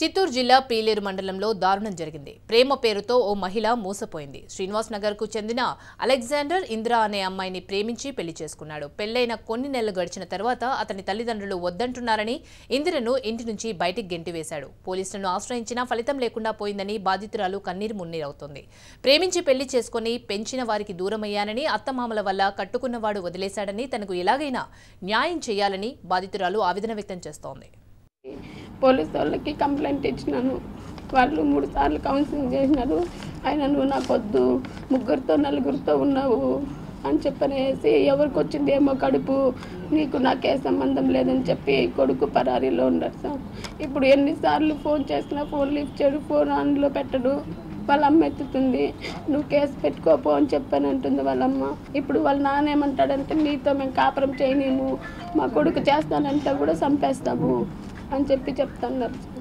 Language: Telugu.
చిత్తూరు జిల్లా పీలేరు మండలంలో దారుణం జరిగింది. ప్రేమ పేరుతో ఓ మహిళ మోసపోయింది. శ్రీనివాస్ నగర్కు చెందిన అలెగ్జాండర్ ఇంద్ర అనే అమ్మాయిని ప్రేమించి పెళ్లి చేసుకున్నాడు. పెళ్లైన కొన్ని నెలలు గడిచిన తర్వాత అతని తల్లిదండ్రులు వద్దంటున్నారని ఇంద్రను ఇంటి నుంచి బయటికి గెంటివేశాడు. పోలీసులను ఆశ్రయించినా ఫలితం లేకుండా పోయిందని బాధితురాలు కన్నీరు మున్నీరవుతోంది. ప్రేమించి పెళ్లి చేసుకుని పెంచిన వారికి దూరమయ్యానని, అత్తమామల వల్ల కట్టుకున్నవాడు వదిలేశాడని, తనకు ఎలాగైనా న్యాయం చేయాలని బాధితురాలు ఆవేదన వ్యక్తం చేస్తోంది. పోలీసు వాళ్ళకి కంప్లైంట్ ఇచ్చినాను. వాళ్ళు 3 సార్లు కౌన్సిలింగ్ చేసినారు. ఆయన నువ్వు నాకు వద్దు, 3 నలుగురితో ఉన్నావు అని చెప్పనేసి, ఎవరికి వచ్చింది ఏమో కడుపు, నీకు నాకే సంబంధం లేదని చెప్పి కొడుకు పరారీలో ఉన్నాడు సార్. ఇప్పుడు ఎన్నిసార్లు ఫోన్ చేసినా ఫోన్ లిఫ్ట్ చేయడు, ఫోన్ ఆన్లో పెట్టడు. వాళ్ళ అమ్మ ఎత్తుతుంది, నువ్వు కేసు పెట్టుకోపో అని చెప్పాను అంటుంది వాళ్ళమ్మ. ఇప్పుడు వాళ్ళ నాన్న ఏమంటాడంటే, నీతో మేము కాపురం చేయలేము, మా కొడుకు చేస్తానంటే కూడా చంపేస్తాము అని చెప్పి చెప్తున్నారు.